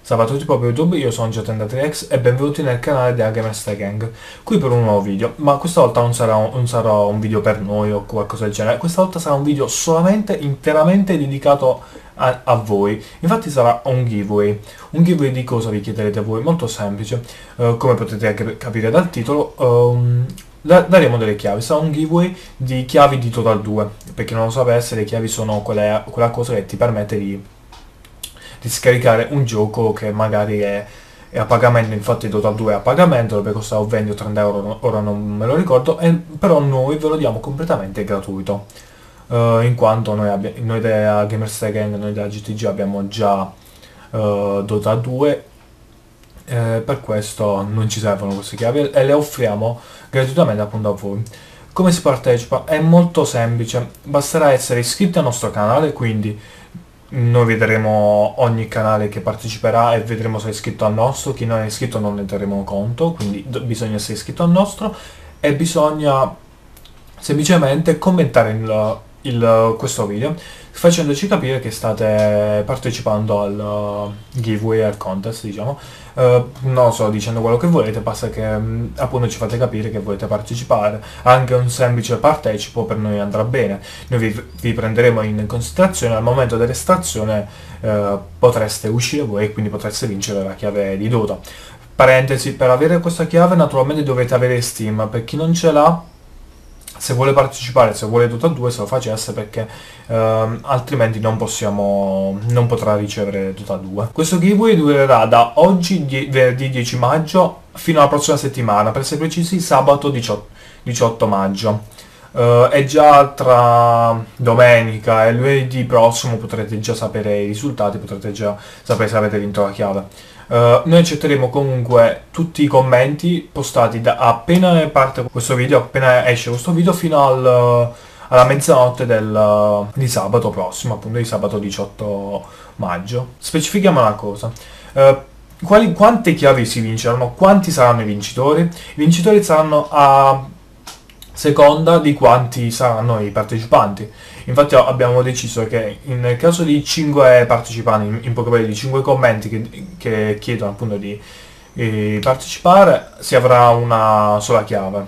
Salve a tutti proprio YouTube, io sono Gio33Iex e benvenuti nel canale della GamersTheGang, qui per un nuovo video, ma questa volta non sarà un video per noi o qualcosa del genere, questa volta sarà un video solamente, interamente dedicato a voi. Infatti sarà un giveaway di cosa vi chiederete voi, molto semplice, come potete anche capire dal titolo, daremo delle chiavi, sarà un giveaway di chiavi di Dota 2, perché non lo sapesse le chiavi sono quella cosa che ti permette di scaricare un gioco che magari è a pagamento. Infatti Dota 2 è a pagamento, dovrebbe costare 20 o 30 euro, ora non me lo ricordo, però noi ve lo diamo completamente gratuito, in quanto noi della GamersTheGang, noi della GTG abbiamo già Dota 2, per questo non ci servono queste chiavi e le offriamo gratuitamente appunto a voi. Come si partecipa? È molto semplice, basterà essere iscritti al nostro canale, quindi noi vedremo ogni canale che parteciperà e vedremo se è iscritto al nostro, chi non è iscritto non ne terremo conto, quindi bisogna essere iscritto al nostro e bisogna semplicemente commentare questo video facendoci capire che state partecipando al giveaway, al contest, diciamo, non so, dicendo quello che volete, basta che appunto ci fate capire che volete partecipare. Anche un semplice partecipo per noi andrà bene, noi vi prenderemo in considerazione. Al momento dell'estrazione potreste uscire voi e quindi potreste vincere la chiave di Dota. Parentesi, per avere questa chiave naturalmente dovete avere Steam, per chi non ce l'ha, se vuole partecipare, se vuole Dota 2 se lo facesse, perché altrimenti non potrà ricevere Dota 2. Questo giveaway durerà da oggi, venerdì 10 maggio, fino alla prossima settimana, per essere precisi sabato 18 maggio. E già tra domenica e lunedì prossimo potrete già sapere i risultati, potrete già sapere se avete vinto la chiave. Noi accetteremo comunque tutti i commenti postati da appena parte questo video, appena esce questo video, fino alla mezzanotte di sabato prossimo, appunto di sabato 18 maggio. Specifichiamo una cosa. Quante chiavi si vinceranno? Quanti saranno i vincitori? I vincitori saranno a seconda di quanti saranno i partecipanti. Infatti abbiamo deciso che nel caso di 5 partecipanti, in poche parole di 5 commenti che chiedono appunto di partecipare, si avrà una sola chiave,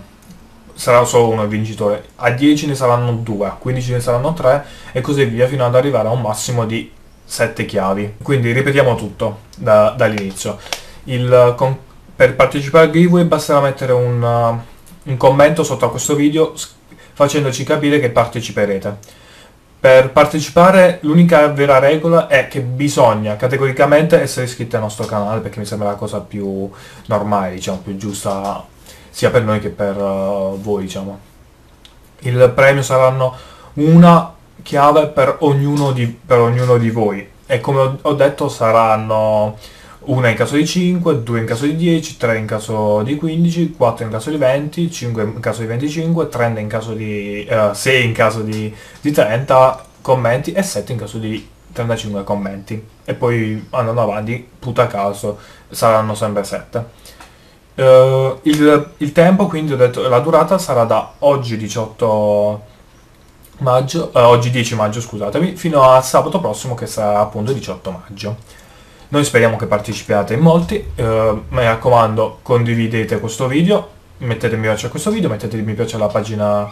sarà solo uno il vincitore. A 10 ne saranno 2, a 15 ne saranno 3 e così via, fino ad arrivare a un massimo di 7 chiavi. Quindi ripetiamo tutto dall'inizio. Per partecipare al giveaway basterà mettere un commento sotto a questo video facendoci capire che parteciperete. Per partecipare l'unica vera regola è che bisogna categoricamente essere iscritti al nostro canale, perché mi sembra la cosa più normale, diciamo, più giusta sia per noi che per voi, diciamo. Il premio saranno una chiave per ognuno di voi e come ho detto saranno una in caso di 5, 2 in caso di 10, 3 in caso di 15, 4 in caso di 20, 5 in caso di 25, 30 in caso di 6 in caso di 30 commenti e 7 in caso di 35 commenti. E poi andando avanti, puta caso, saranno sempre 7. Il tempo, quindi ho detto, la durata sarà da oggi 10 maggio, scusatemi, fino a sabato prossimo che sarà appunto 18 maggio. Noi speriamo che partecipiate in molti, mi raccomando condividete questo video, mettete mi piace a questo video, mettete mi piace alla pagina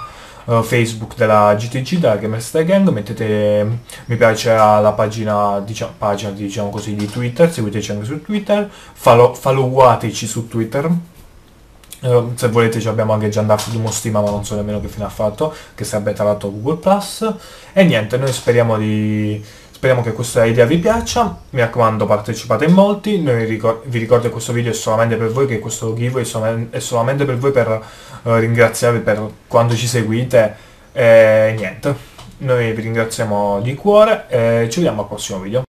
Facebook della GTG, della GamersTheGang, mettete mi piace alla pagina, diciamo così, di Twitter, seguiteci anche su Twitter, followateci su Twitter, se volete abbiamo anche Giandarco di Mostima, ma non so nemmeno che fine ha fatto, che sarebbe tra l'altro Google Plus, e niente, noi Speriamo che questa idea vi piaccia, mi raccomando partecipate in molti, noi vi ricordo che questo video è solamente per voi, che questo giveaway è solamente per voi, per ringraziarvi per quanto ci seguite e niente, noi vi ringraziamo di cuore e ci vediamo al prossimo video.